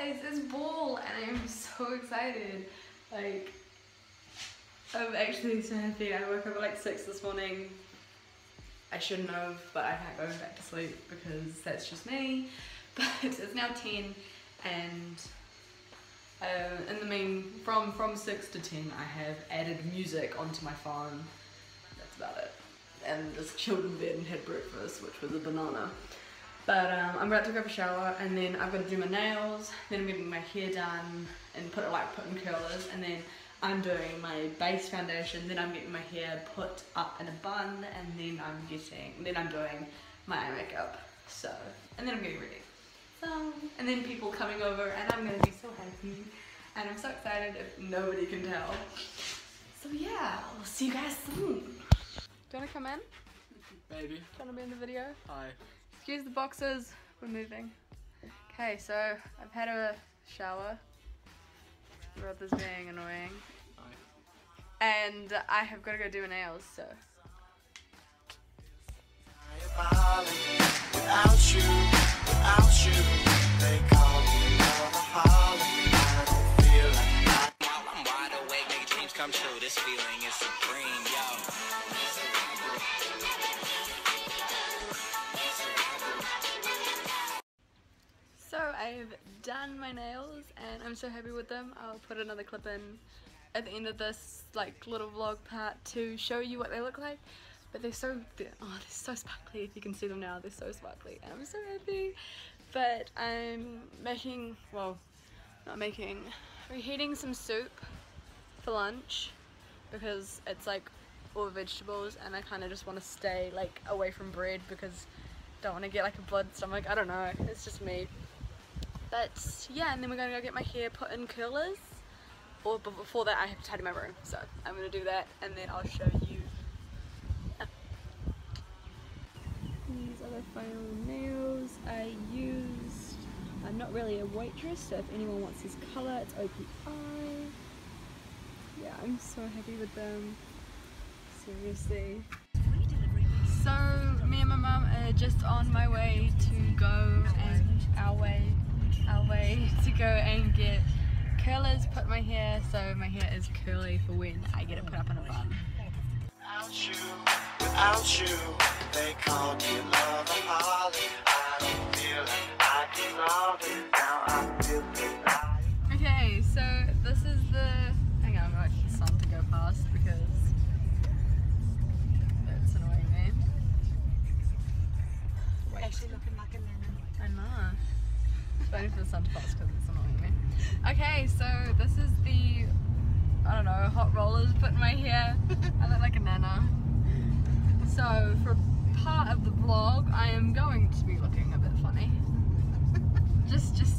guys, it's bowl and I'm so excited. Like, I'm actually so happy. I woke up at like 6 this morning. I shouldn't have, but I can't go back to sleep because that's just me. But it's now 10 and in the mean, from 6 to 10 I have added music onto my phone. That's about it. And just chilled in bed and had breakfast, which was a banana. But I'm about to grab a shower and then I've got to do my nails, then I'm getting my hair done and put in curlers, and then I'm doing my base foundation, then I'm getting my hair put up in a bun, and then I'm doing my eye makeup. So, and then I'm getting ready. So, and then people coming over and I'm gonna be so happy and I'm so excited if nobody can tell. So yeah, we'll see you guys soon. Do you wanna come in? Maybe. Do you wanna be in the video? Hi. Excuse the boxes, we're moving. Okay, so I've had a shower. Brother's being annoying. And I have got to go do my nails, so. So I have done my nails and I'm so happy with them. I'll put another clip in at the end of this like little vlog part to show you what they look like. But they're so sparkly. If you can see them now, they're so sparkly and I'm so happy. But I'm making, well, not making, reheating some soup for lunch because it's like all vegetables and I kind of just want to stay like away from bread because I don't want to get like a blood stomach. I don't know, it's just me. But yeah, and then we're gonna go get my hair put in curlers. Or before that I have to tidy my room. So I'm gonna do that and then I'll show you. These are the final nails I used. I'm not really a waitress, so if anyone wants this colour, it's OPI. Yeah, I'm so happy with them. Seriously. So me and my mum are just on my way to go and our way to go and get curlers put in my hair, so my hair is curly for when I get it put up in a bun. Without you, they call me love and holly. I don't feel it, I can love it, now I feel it. Okay, so this is the, hang on, I'm gonna wait for the sun to go past because it's annoying me. Wait. Actually looking like a lemon. I know. Waiting for the sun to pass because it's annoying me. Okay, so this is the, I don't know, hot rollers put in my hair. I look like a nana. So for part of the vlog, I am going to be looking a bit funny.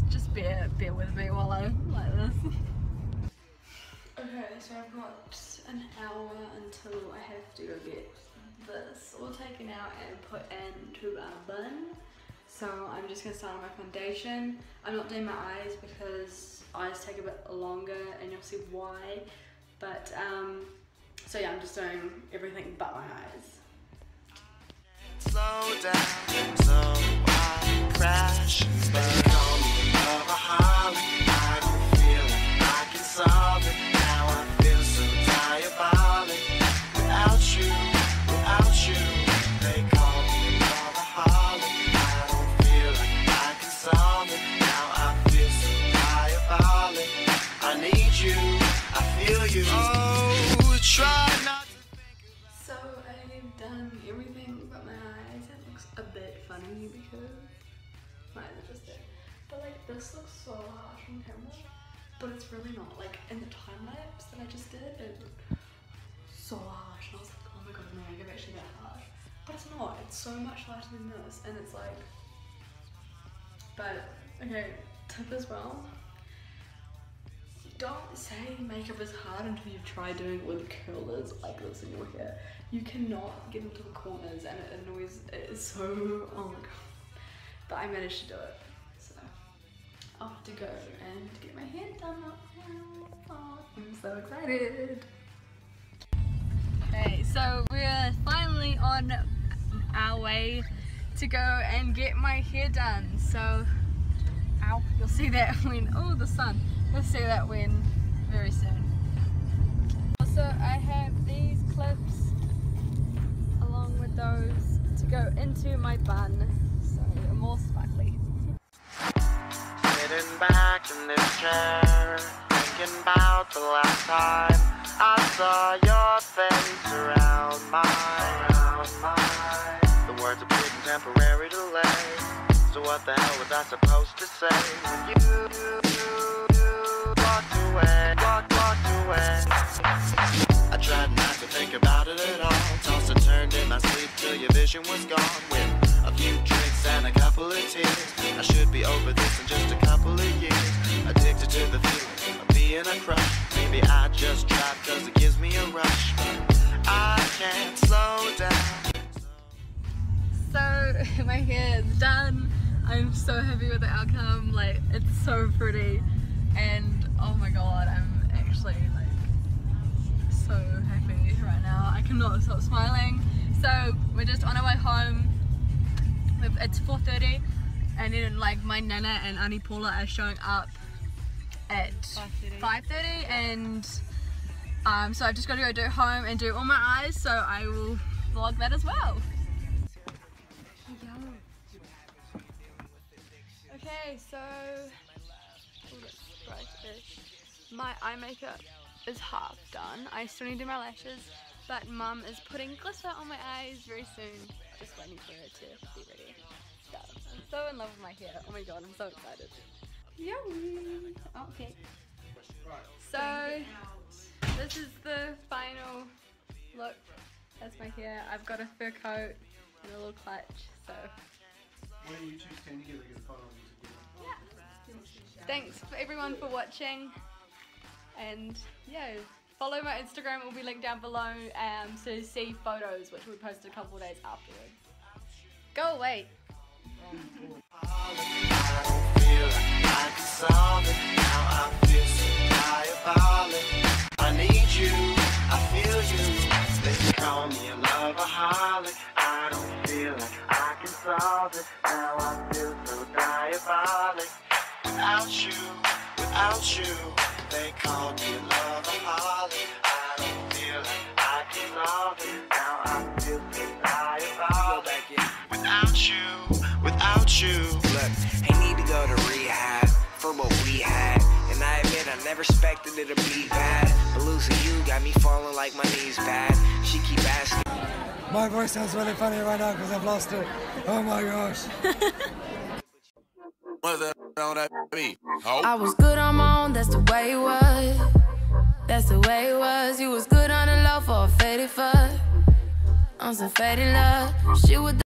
Just bear with me while I'm like this. Okay, so I've got an hour until I have to go get this all taken out and put into our bun. So I'm just going to start on my foundation. I'm not doing my eyes because eyes take a bit longer and you'll see why. But so yeah, I'm just doing everything but my eyes. Slow down, so I crash. They call me love a holly. I can feel it, I can solve it. Now I feel so diabolic. Without you, they call me love a holly. Oh, try not to think about. So I've done everything but my eyes. It looks a bit funny because my eyes are just there. But like this looks so harsh on camera, but it's really not. Like in the time lapse that I just did, it looked so harsh. And I was like, oh my god, my makeup actually that harsh. But it's not. It's so much lighter than this, and it's like. But okay, tip as well. Don't say makeup is hard until you've tried doing all the curlers like this in your hair. You cannot get into the corners and it annoys, it is so, oh my god. But I managed to do it, so I'll have to go and get my hair done up now. Oh, I'm so excited. Okay, so we're finally on our way to go and get my hair done. So Ow. You'll see that when, oh, the sun. You'll see that when very soon. Also, I have these clips along with those to go into my bun, so they're more sparkly. Sitting back in this chair, thinking about the last time I saw your face around mine. The words are big and temporary delay, so what the hell was I supposed to say when you walked away, walked away? I tried not to think about it at all, tossed and turned in my sleep till your vision was gone. With a few drinks and a couple of tears, I should be over this in just a couple of years. Addicted to the feeling of being a crush. Maybe I just tried cause it gives me a rush, but I can't slow down. So my hair is done. I'm so happy with the outcome, like it's so pretty, and oh my god, I'm actually like so happy right now. I cannot stop smiling. So we're just on our way home. It's 4:30, and then like my nana and Auntie Paula are showing up at 5:30, and so I've just got to go do home and do all my eyes, so I will vlog that as well. Okay, so my eye makeup is half done. I still need to do my lashes, but mum is putting glitter on my eyes very soon. Just waiting for it to be ready. So, I'm so in love with my hair. Oh my god, I'm so excited. Yummy! Oh, okay. So, this is the final look. That's my hair. I've got a fur coat and a little clutch, so. When you choose 10 together, get a photo of you together. Yeah. Thanks for everyone for watching, and yeah, follow my Instagram, it will be linked down below to see photos which we posted a couple of days afterwards. Go away! I need you, I feel you. They call me a loveaholic. I don't feel like I can solve it. Now I feel so diabolic. Without you, without you. They call me a loveaholic. I don't feel like I can solve it. Now I feel so diabolic. Without you, without you. Look, I need to go to rehab for what we had, and I admit I never expected it to be bad, but losing you got me falling like my knees bad. She keep asking. My voice sounds really funny right now because I've lost it. Oh my gosh. What the hell that be? Oh. I was good on my own, that's the way it was. That's the way it was. You was good on the low for a faded fuck. On some faded love. She would